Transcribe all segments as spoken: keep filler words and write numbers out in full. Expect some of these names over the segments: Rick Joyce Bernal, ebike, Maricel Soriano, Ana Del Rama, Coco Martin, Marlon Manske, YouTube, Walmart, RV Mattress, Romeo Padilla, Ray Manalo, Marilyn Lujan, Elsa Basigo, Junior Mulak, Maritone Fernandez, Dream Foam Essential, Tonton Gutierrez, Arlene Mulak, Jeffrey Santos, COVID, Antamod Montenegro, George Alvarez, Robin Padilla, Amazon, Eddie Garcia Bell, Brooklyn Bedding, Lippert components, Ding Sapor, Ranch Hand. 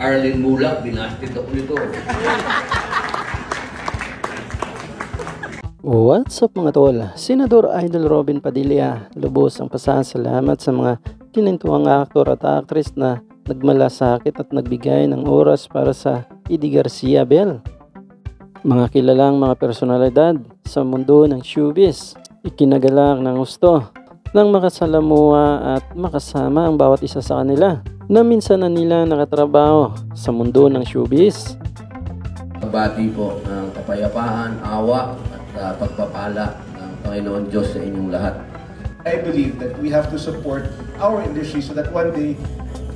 Arlene Mulak, binasted ako nito. What's up mga tol? Senador Idol Robin Padilla, lubos ang pasasalamat sa mga tinintuwang aktor at actress na nagmalasakit at nagbigay ng oras para sa Eddie Garcia Bell. Mga kilalang mga personalidad sa mundo ng showbiz, ikinagalak ng gusto nang makasalamuha at makasama ang bawat isa sa kanila na minsan na nila nakatrabaho sa mundo ng showbiz. Kabati po ng kapayapaan, awa, Uh, pagpapala ng Panginoon Diyos sa inyong lahat. I believe that we have to support our industry so that one day,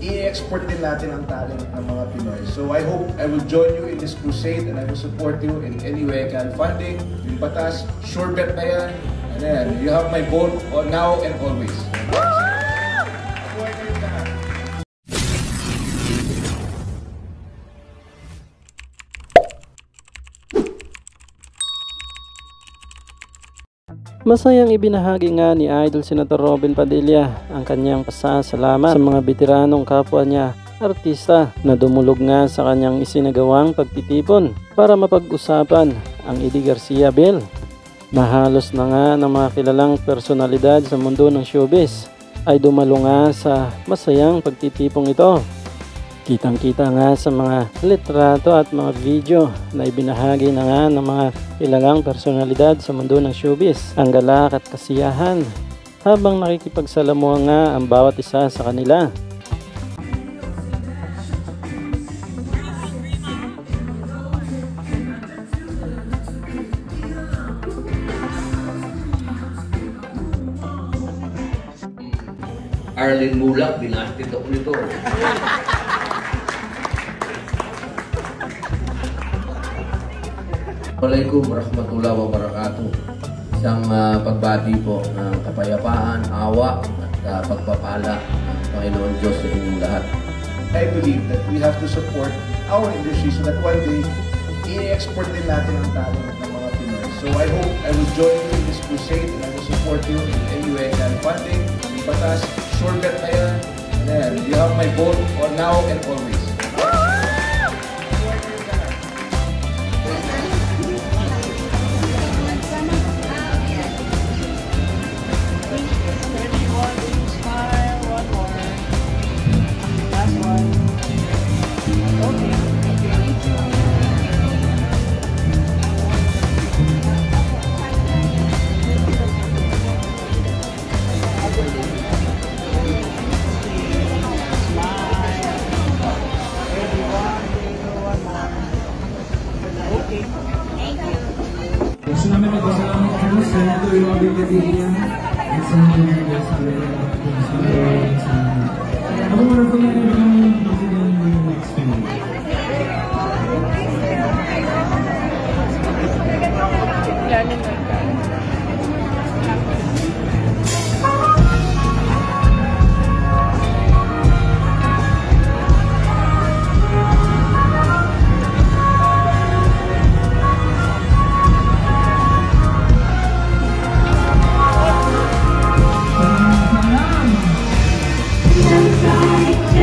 i-export din natin ang talent ng mga Pinoy. So I hope I will join you in this crusade and I will support you in any way I can. Funding, yung batas, sure bet na yan. And then, you have my vote now and always. Masayang ibinahagi nga ni Idol Senator Robin Padilla ang kanyang pasasalamat sa mga veteranong kapwa niya artista na dumulog nga sa kanyang isinagawang pagtitipon para mapag-usapan ang Eddie Garcia Bell. Nahalos na nga ng mga kilalang personalidad sa mundo ng showbiz ay dumalo nga sa masayang pagtitipong ito. Kitang-kita nga sa mga litrato at mga video na ibinahagi na nga ng mga kilalang personalidad sa mundo ng showbiz ang galak at kasiyahan habang nakikipagsalamuha nga ang bawat isa sa kanila. Arlene Mulak, binasted ako nito. Assalamualaikum warahmatullahi wabarakatuh. Isang uh, pagbati po ng kapayapaan, awa at uh, pagpapala ng Panginoon Diyos sa inyong lahat. I believe that we have to support our industry so that one day, i-export din natin ang talent ng mga Pinoy. So I hope I will join you in this crusade and I will support you in any way I can. Funding, batas, sure bet na yan. And then, you have my vote for now and always.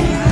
Yes.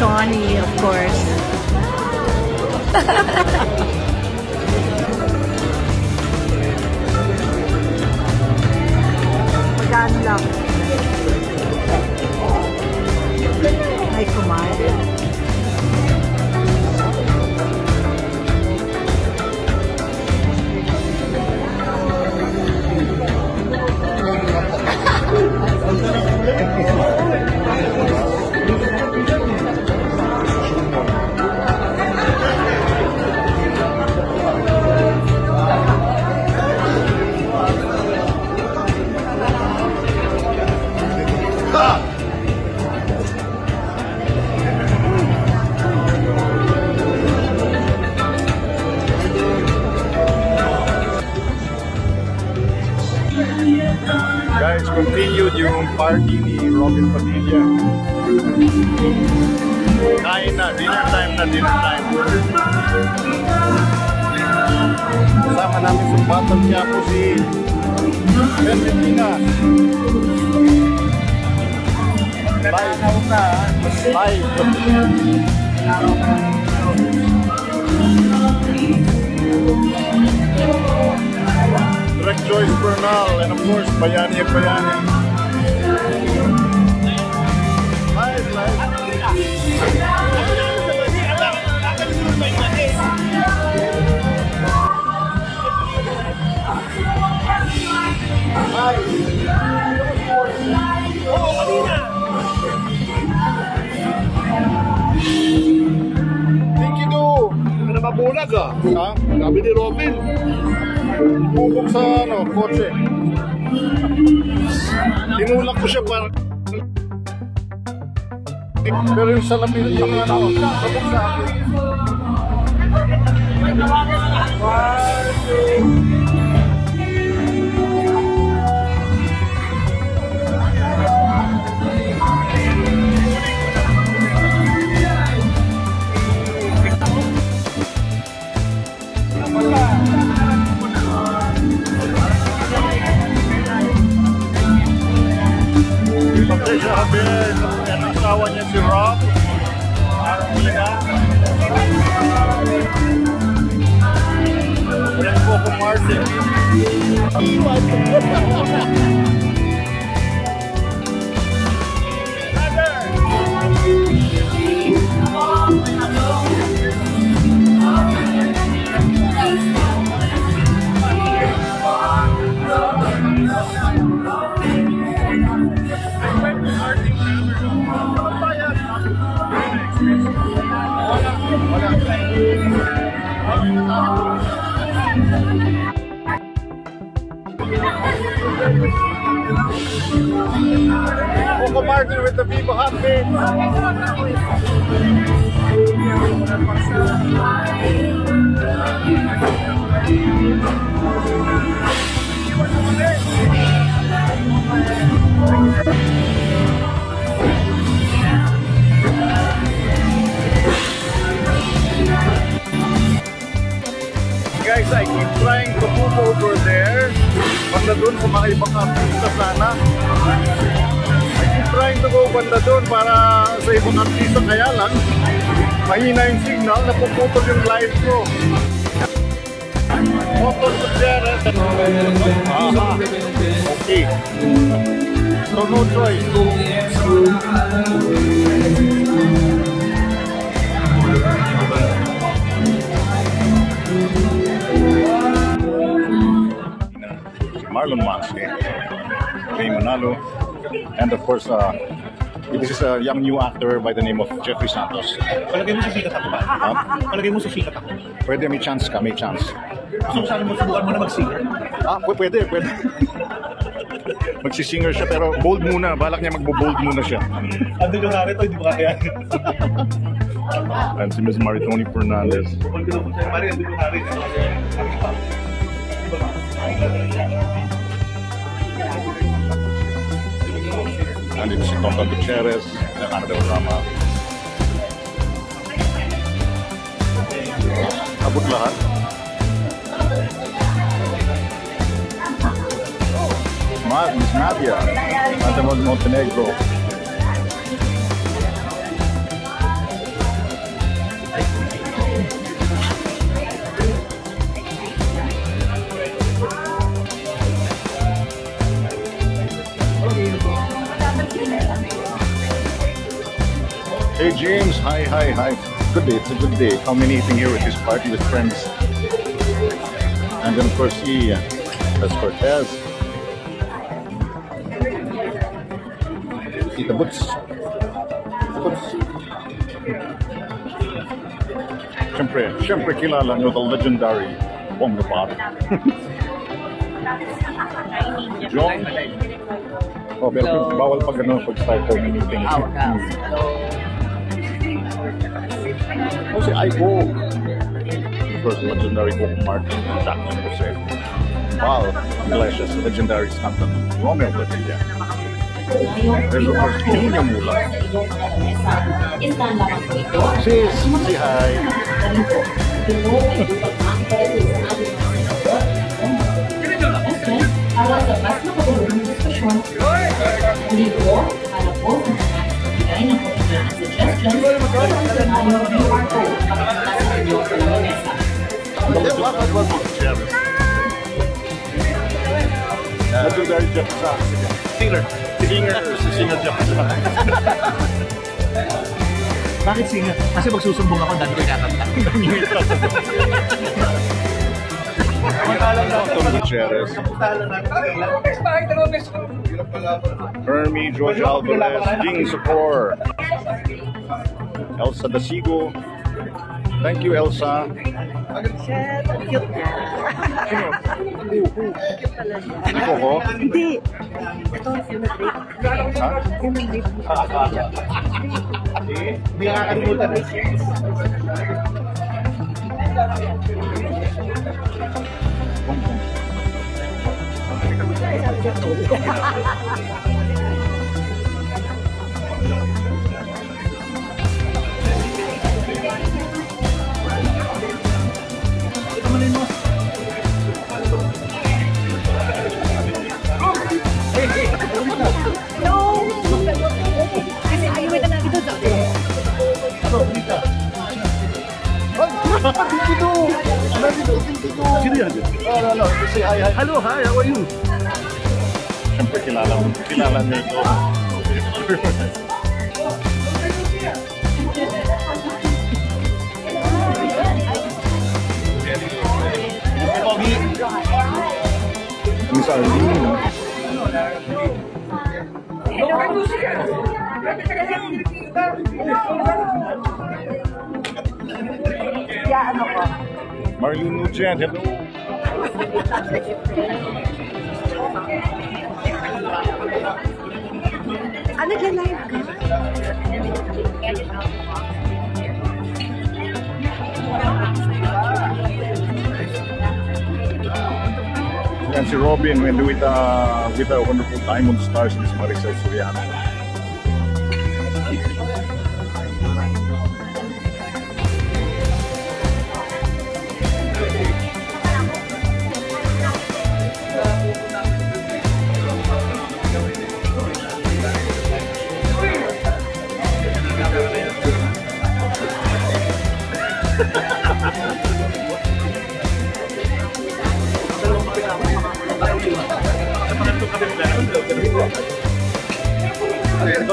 Johnny, of course. Magkano lang? Ay, kumain. Guys, continued yung party ni Robin Padilla. Kain na, dinner time na, dinner time. Kasama namin sa battle niya po si Benventina. Live. Live. Rick Joyce Bernal, and of course, Bayani and Bayani. Live, live. Think you do? Ano ba bulag ah? Ha? Gabi ni Robin. Bubog sa ano, kotse. Tinulak ko siya para... Pero yung salamin yung ano, sabog sa akin. Siya Abel at asawa niya si Rob Arlene Mulak yan po po Martin Coco Martin with the Viva Hot Mix. Guys, I keep trying to move over there. Banda doon, kung makaibang artista sana. I keep trying to go banda doon para sa ibang artista. Kaya lang, mahina yung signal, napuputol yung live ko. Putol ko siya rin. Aha. Okay. So no choice. Marlon Manske, Ray Manalo, and of course, uh, this is a young new actor by the name of Jeffrey Santos. Palagay mo sa sikat ako ba? Huh? Palagay mo sa sikat ako? Pwede, may chance ka, may chance. So, saan mo subukan mo na mag-singer? Ah, pwede, pwede. Magsisinger siya, pero bold muna. Balak niya magbo-bold muna siya. Ando yung narito, hindi ba kaya? And si Miz Maritone Fernandez. Maritone Fernandez. Nandito si Tonton Gutierrez, Ana Del Rama. Abot lahat. Miss Nadia, Antamod Montenegro. James. Hi, hi, hi. Good day. It's a good day. Culminating here with his party with friends. And then, of course, he, uh, that's Cortez. Tita Boots. Siyempre, siyempre kilala nyo the legendary Bongo Bar. John. Oh, pero so, bawal pag ano pag-start ko anything. Oh, mm. Oh, si Ico. Of course, legendary Coco Martin and Doctor Jose. Wow, delicious, legendary stuntman Romeo Padilla. There's of course Junior Mulak. Sis, si hi. Legendary Jeffrey Santos. Singer. Singer. Singer Jeffrey Santos. Bakit singer? Kasi magsusumbong ako, dati ko ikakanta. Hermie, George Alvarez, Ding Sapor, Elsa Basigo. Thank you, Elsa. Hindi. Ito ang human rape. Human rape. Hindi nakakalimutan. Hello, hi, how are you? Siyempre kilala mo, kilala niyo ito. Miss Arlene. Yeah, ano po? Marilyn Lujan, hello. Ano ka live ka? And si Robin when with a with a wonderful diamond stars is Maricel Soriano.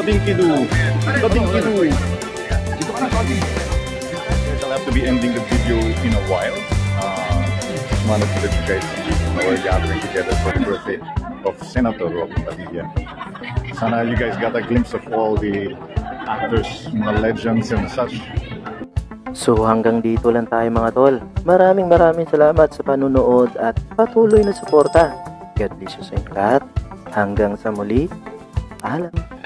I'll have to be ending the video in a while. Uh, just wanted to let you guys know we're gathering together for the birthday of Senator Robin Padilla. Sana you guys got a glimpse of all the actors, mga legends and such. So hanggang dito lang tayo mga tol. Maraming maraming salamat sa panunood at patuloy na suporta. God bless you sa inyo lahat. Hanggang sa muli, paalam.